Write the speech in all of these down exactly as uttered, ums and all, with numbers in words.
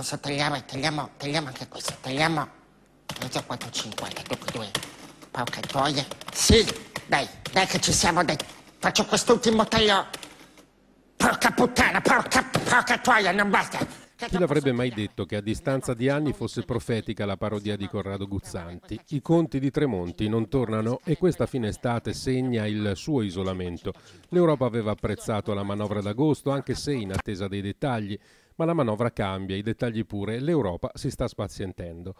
adesso tagliamo e tagliamo, tagliamo anche questo, tagliamo tre, quattro, cinquanta, dopo due, porca troia, sì, dai, dai che ci siamo, dai, faccio quest'ultimo taglio, porca puttana, porca, porca troia, non basta. Chi l'avrebbe mai detto che a distanza di anni fosse profetica la parodia di Corrado Guzzanti? I conti di Tremonti non tornano e questa fine estate segna il suo isolamento. L'Europa aveva apprezzato la manovra d'agosto, anche se in attesa dei dettagli, ma la manovra cambia, i dettagli pure, l'Europa si sta spazientendo.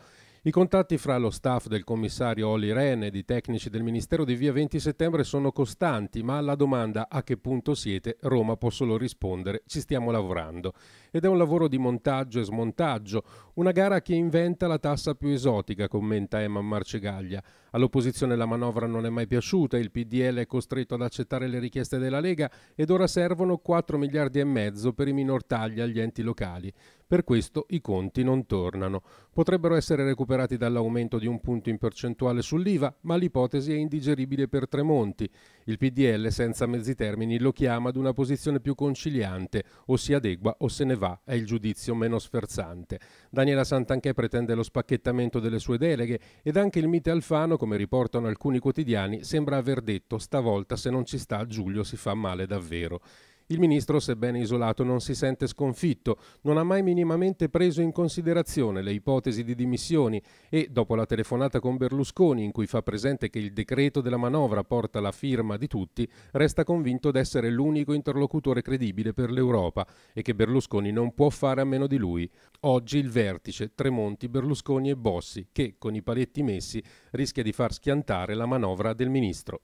I contatti fra lo staff del commissario Olli Rehn e i tecnici del Ministero di via venti settembre sono costanti, ma alla domanda a che punto siete, Roma può solo rispondere ci stiamo lavorando. Ed è un lavoro di montaggio e smontaggio, una gara che inventa la tassa più esotica, commenta Emma Marcegaglia. All'opposizione la manovra non è mai piaciuta, il P D L è costretto ad accettare le richieste della Lega ed ora servono quattro miliardi e mezzo per i minor tagli agli enti locali. Per questo i conti non tornano. Potrebbero essere recuperati dall'aumento di un punto in percentuale sull'I V A, ma l'ipotesi è indigeribile per Tremonti. Il P D L senza mezzi termini lo chiama ad una posizione più conciliante, o si adegua o se ne va, è il giudizio meno sferzante. Daniela Santanchè pretende lo spacchettamento delle sue deleghe ed anche il mite Alfano, come riportano alcuni quotidiani, sembra aver detto stavolta se non ci sta Giulio si fa male davvero. Il ministro, sebbene isolato, non si sente sconfitto, non ha mai minimamente preso in considerazione le ipotesi di dimissioni e, dopo la telefonata con Berlusconi, in cui fa presente che il decreto della manovra porta la firma di tutti, resta convinto d'essere l'unico interlocutore credibile per l'Europa e che Berlusconi non può fare a meno di lui. Oggi il vertice Tremonti, Berlusconi e Bossi, che, con i paletti messi, rischia di far schiantare la manovra del ministro.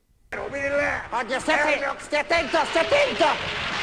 Oddio, stai attento, stai attento!